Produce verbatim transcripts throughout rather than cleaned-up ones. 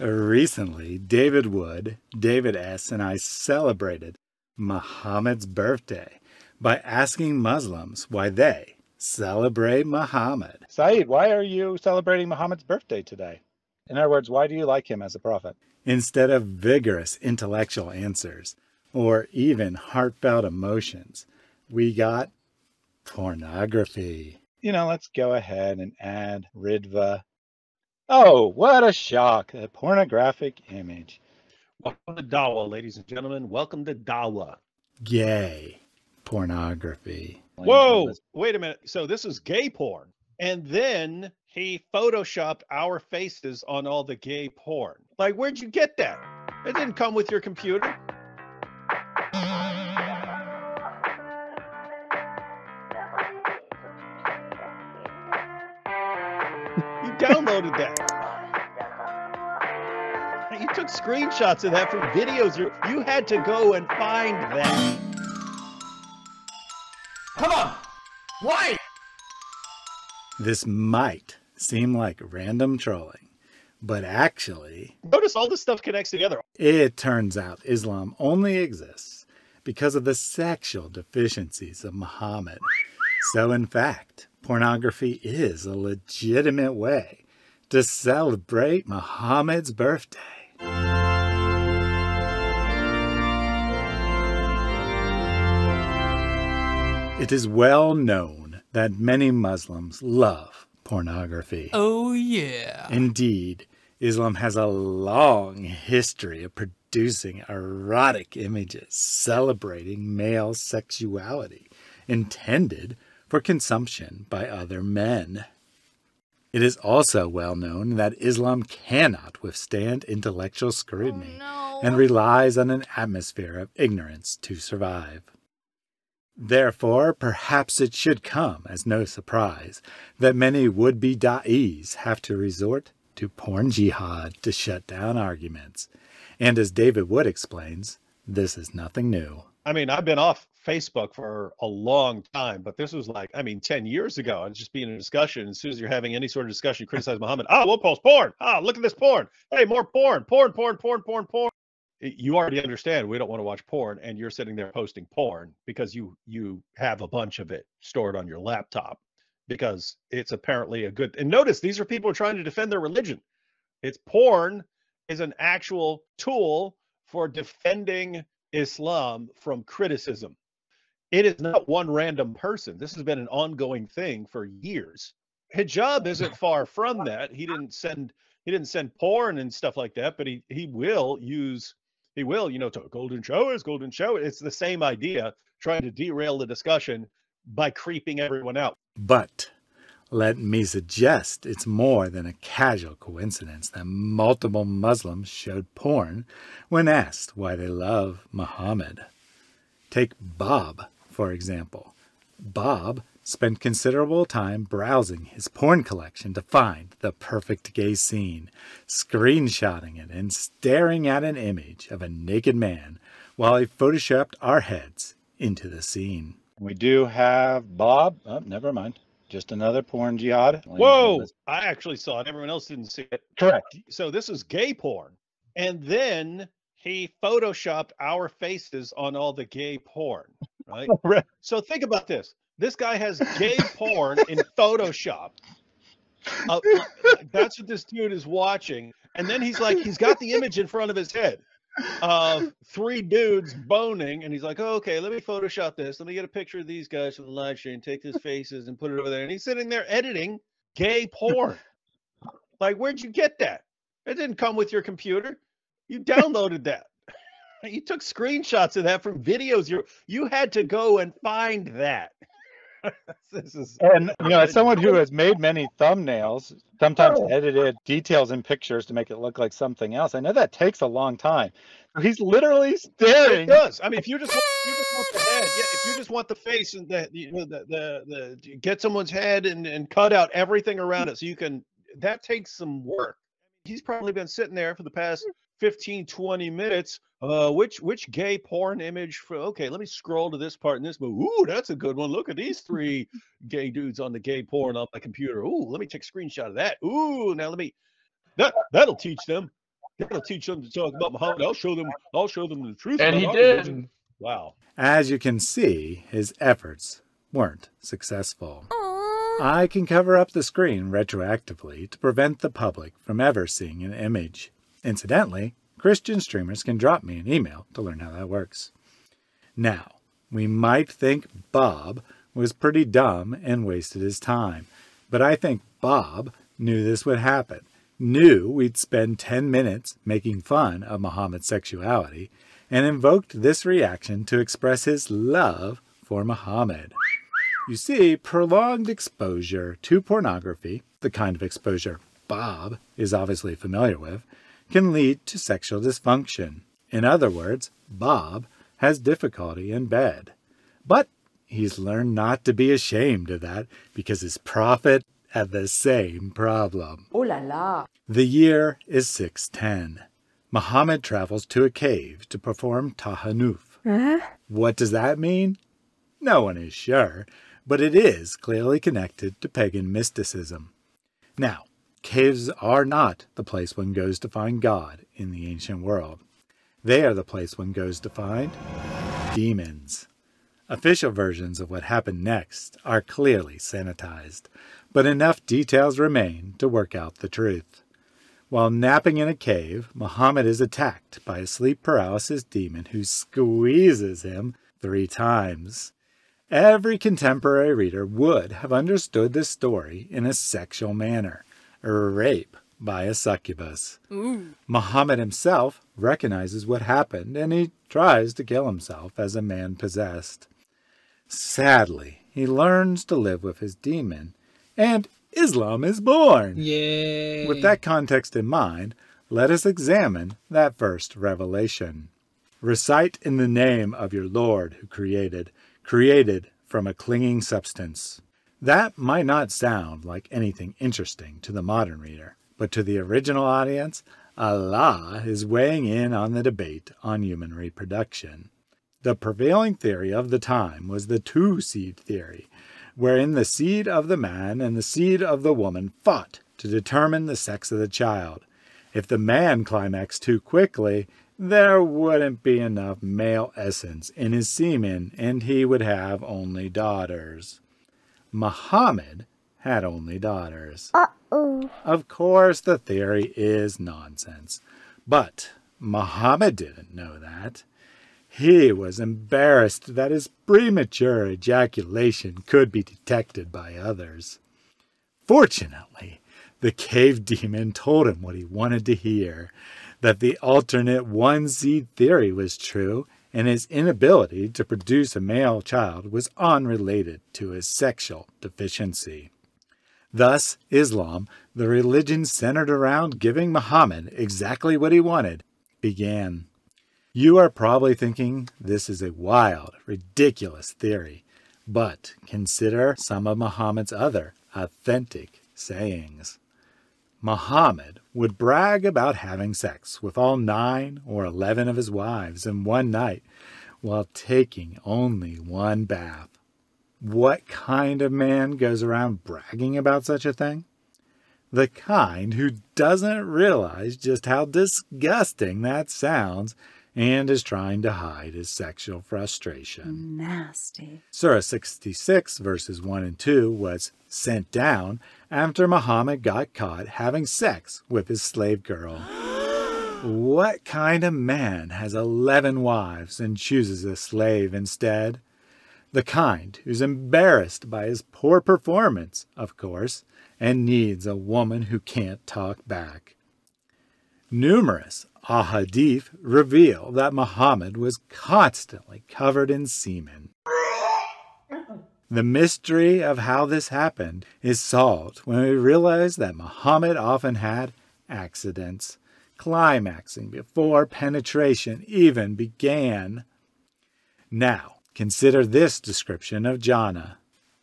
Recently, David Wood, David S., and I celebrated Muhammad's birthday by asking Muslims why they celebrate Muhammad. Saeed, why are you celebrating Muhammad's birthday today? In other words, why do you like him as a prophet? Instead of vigorous intellectual answers or even heartfelt emotions, we got pornography. You know, let's go ahead and add Ridva. Oh, what a shock, a pornographic image. Welcome to Dawa, ladies and gentlemen. Welcome to Dawa. Gay pornography. Whoa, wait a minute. So this is gay porn. And then he photoshopped our faces on all the gay porn. Like, where'd you get that? It didn't come with your computer. Downloaded that. You took screenshots of that from videos. You, you had to go and find that. Come on! Why? This might seem like random trolling, but actually... Notice all this stuff connects together. It turns out Islam only exists because of the sexual deficiencies of Muhammad. So in fact, pornography is a legitimate way to celebrate Muhammad's birthday. It is well known that many Muslims love pornography. Oh yeah. Indeed, Islam has a long history of producing erotic images celebrating male sexuality intended for consumption by other men. It is also well known that Islam cannot withstand intellectual scrutiny oh, no. and relies on an atmosphere of ignorance to survive. Therefore, perhaps it should come as no surprise that many would-be da'is have to resort to porn jihad to shut down arguments. And as David Wood explains, this is nothing new. I mean, I've been off Facebook for a long time, but this was like, I mean, ten years ago. I was just being in a discussion. As soon as you're having any sort of discussion, you criticize Muhammad. Ah, we'll post porn. Ah, look at this porn. Hey, more porn, porn, porn, porn, porn, porn. You already understand we don't want to watch porn, and you're sitting there posting porn because you you have a bunch of it stored on your laptop because it's apparently a good. And notice, these are people trying to defend their religion. It's porn is an actual tool for defending Islam from criticism. It is not one random person. This has been an ongoing thing for years. Hijab isn't far from that. He didn't send he didn't send porn and stuff like that, but he he will use he will, you know, to golden showers, golden show. It's the same idea, trying to derail the discussion by creeping everyone out. But let me suggest it's more than a casual coincidence that multiple Muslims showed porn when asked why they love Muhammad. Take Bob, for example. Bob spent considerable time browsing his porn collection to find the perfect gay scene, screenshotting it and staring at an image of a naked man while he photoshopped our heads into the scene. We do have Bob. Oh, never mind. Just another porn jihad. Whoa! I actually saw it. Everyone else didn't see it. Correct. So this is gay porn. And then he photoshopped our faces on all the gay porn, right? Right. So think about this. This guy has gay porn in Photoshop. Uh, that's what this dude is watching. And then he's like, he's got the image in front of his head of three dudes boning. And he's like, oh, okay, let me Photoshop this. Let me get a picture of these guys from the live stream, take these faces and put it over there. And he's sitting there editing gay porn. Like, where'd you get that? It didn't come with your computer. You downloaded that. You took screenshots of that from videos. You you had to go and find that. This is, and you know, as someone who has made many thumbnails, sometimes oh. edited details in pictures to make it look like something else, I know that takes a long time. He's literally staring. It does. I mean, if you just want, if you just want the head, yeah, if you just want the face and the you know the the, the get someone's head and and cut out everything around it so you can. That takes some work. He's probably been sitting there for the past fifteen, twenty minutes. Uh, which which gay porn image for? Okay, let me scroll to this part in this movie. Ooh, that's a good one. Look at these three gay dudes on the gay porn on my computer. Ooh, let me take a screenshot of that. Ooh, now let me. That that'll teach them. You gotta teach them to talk about Muhammad. I'll show them. I'll show them the truth. And he did. Religion. Wow. As you can see, his efforts weren't successful. Aww. I can cover up the screen retroactively to prevent the public from ever seeing an image. Incidentally, Christian streamers can drop me an email to learn how that works. Now, we might think Bob was pretty dumb and wasted his time, but I think Bob knew this would happen, knew we'd spend ten minutes making fun of Muhammad's sexuality, and invoked this reaction to express his love for Muhammad. You see, prolonged exposure to pornography, the kind of exposure Bob is obviously familiar with, can lead to sexual dysfunction. In other words, Bob has difficulty in bed. But he's learned not to be ashamed of that because his prophet had the same problem. Oh la la. The year is six ten. Muhammad travels to a cave to perform Tahanuf. Huh? What does that mean? No one is sure, but it is clearly connected to pagan mysticism. Now, caves are not the place one goes to find God in the ancient world. They are the place one goes to find demons. Official versions of what happened next are clearly sanitized, but enough details remain to work out the truth. While napping in a cave, Muhammad is attacked by a sleep paralysis demon who squeezes him three times. Every contemporary reader would have understood this story in a sexual manner, rape by a succubus. Ooh. Muhammad himself recognizes what happened and he tries to kill himself as a man possessed. Sadly, he learns to live with his demon, and Islam is born. Yay. With that context in mind, let us examine that first revelation. Recite in the name of your Lord who created, created from a clinging substance. That might not sound like anything interesting to the modern reader, but to the original audience, Allah is weighing in on the debate on human reproduction. The prevailing theory of the time was the two-seed theory, wherein the seed of the man and the seed of the woman fought to determine the sex of the child. If the man climaxed too quickly, there wouldn't be enough male essence in his semen, and he would have only daughters. Muhammad had only daughters. Uh-oh. Of course, the theory is nonsense, but Muhammad didn't know that. He was embarrassed that his premature ejaculation could be detected by others. Fortunately, the cave demon told him what he wanted to hear, that the alternate one-seed theory was true, and his inability to produce a male child was unrelated to his sexual deficiency. Thus, Islam, the religion centered around giving Muhammad exactly what he wanted, began. You are probably thinking this is a wild, ridiculous theory, but consider some of Muhammad's other authentic sayings. Muhammad would brag about having sex with all nine or eleven of his wives in one night while taking only one bath. What kind of man goes around bragging about such a thing? The kind who doesn't realize just how disgusting that sounds and is trying to hide his sexual frustration. Nasty. Surah sixty-six verses one and two was sent down after Muhammad got caught having sex with his slave girl. What kind of man has eleven wives and chooses a slave instead? The kind who's embarrassed by his poor performance, of course, and needs a woman who can't talk back. Numerous ahadith reveal that Muhammad was constantly covered in semen. The mystery of how this happened is solved when we realize that Muhammad often had accidents, climaxing before penetration even began. Now, consider this description of Jannah.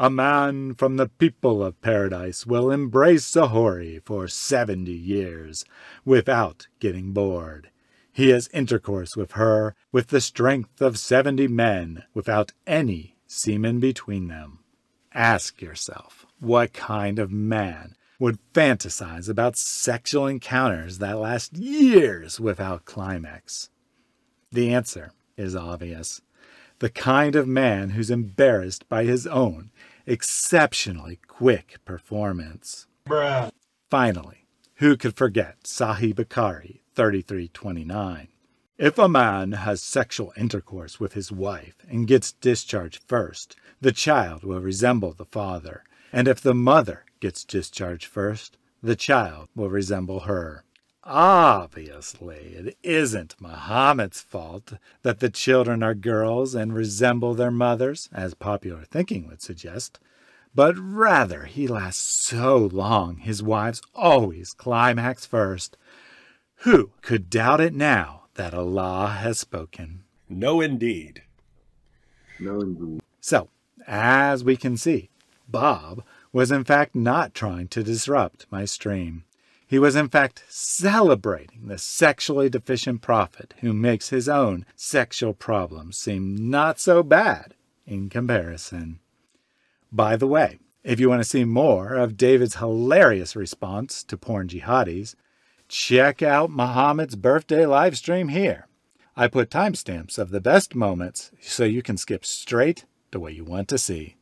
A man from the people of paradise will embrace a houri for seventy years without getting bored. He has intercourse with her with the strength of seventy men without any semen between them. Ask yourself, what kind of man would fantasize about sexual encounters that last years without climax? The answer is obvious. The kind of man who's embarrassed by his own exceptionally quick performance. Bruh. Finally, who could forget Sahih Bukhari thirty-three twenty-nine? If a man has sexual intercourse with his wife and gets discharged first, the child will resemble the father. And if the mother gets discharged first, the child will resemble her. Obviously, it isn't Muhammad's fault that the children are girls and resemble their mothers, as popular thinking would suggest, but rather he lasts so long his wives always climax first. Who could doubt it now that Allah has spoken? No, indeed. No, indeed. So, as we can see, Bob was in fact not trying to disrupt my stream. He was in fact celebrating the sexually deficient prophet who makes his own sexual problems seem not so bad in comparison. By the way, if you want to see more of David's hilarious response to porn jihadis, check out Muhammad's birthday live stream here. I put timestamps of the best moments so you can skip straight to what you want to see.